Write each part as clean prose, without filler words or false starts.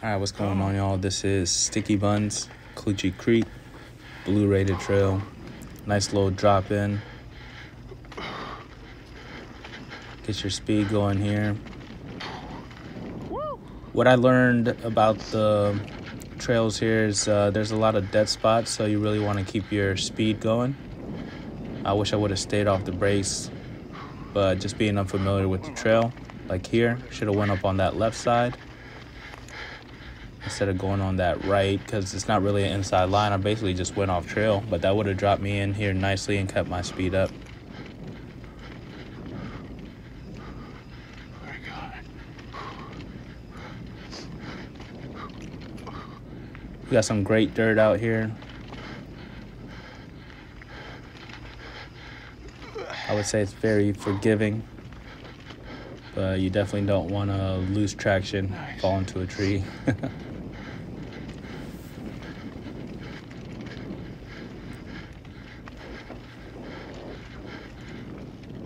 Alright, what's going on, y'all? This is Sticky Buns, Klootchy Creek, Blue Rated Trail. Nice little drop in. Get your speed going here. What I learned about the trails here is there's a lot of dead spots, so you really want to keep your speed going. I wish I would have stayed off the brakes, but just being unfamiliar with the trail, like here, should have went up on that left side instead of going on that right, because it's not really an inside line. I basically just went off trail, but that would have dropped me in here nicely and kept my speed up. We got some great dirt out here. I would say it's very forgiving, but you definitely don't want to lose traction, fall into a tree.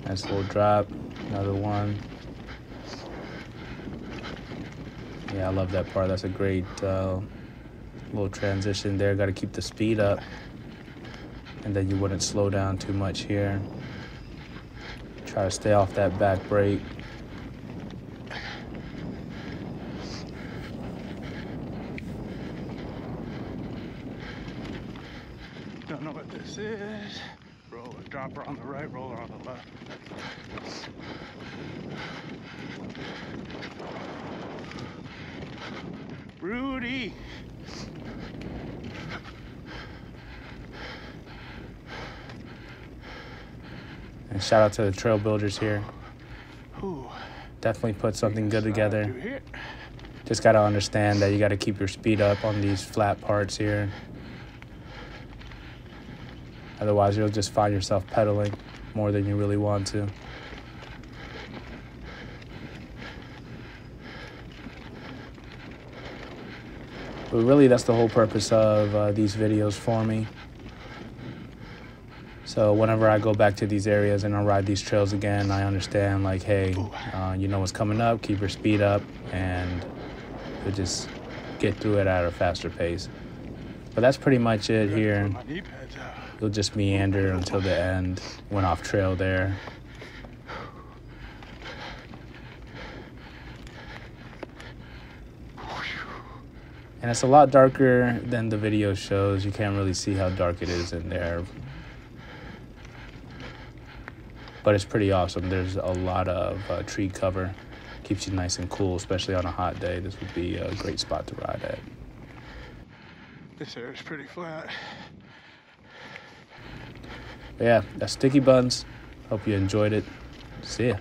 Nice little drop, another one. Yeah, I love that part. That's a great little transition there. Got to keep the speed up, and then you wouldn't slow down too much here. Try to stay off that back brake. Don't know what this is. Roller, dropper on the right, roller on the left. Rudy. And shout out to the trail builders here. Definitely put something good together. Just got to understand that you got to keep your speed up on these flat parts here. Otherwise, you'll just find yourself pedaling more than you really want to. But really, that's the whole purpose of these videos for me. So whenever I go back to these areas and I ride these trails again, I understand, like, hey, you know what's coming up, keep your speed up, and you'll just get through it at a faster pace. But that's pretty much it here. You'll just meander until the end. Went off trail there. And it's a lot darker than the video shows. You can't really see how dark it is in there. But it's pretty awesome. There's a lot of tree cover. Keeps you nice and cool, especially on a hot day. This would be a great spot to ride at. This air is pretty flat. But yeah, that's Sticky Buns. Hope you enjoyed it. See ya.